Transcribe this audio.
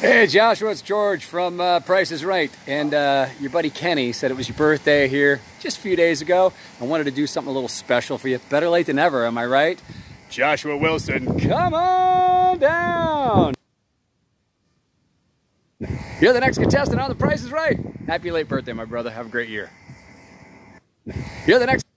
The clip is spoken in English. Hey Joshua, it's George from Price is Right, and your buddy Kenny said it was your birthday here just a few days ago. I wanted to do something a little special for you. Better late than ever, am I right? Joshua Wilson, come on down! You're the next contestant on The Price is Right. Happy late birthday, my brother. Have a great year. You're the next...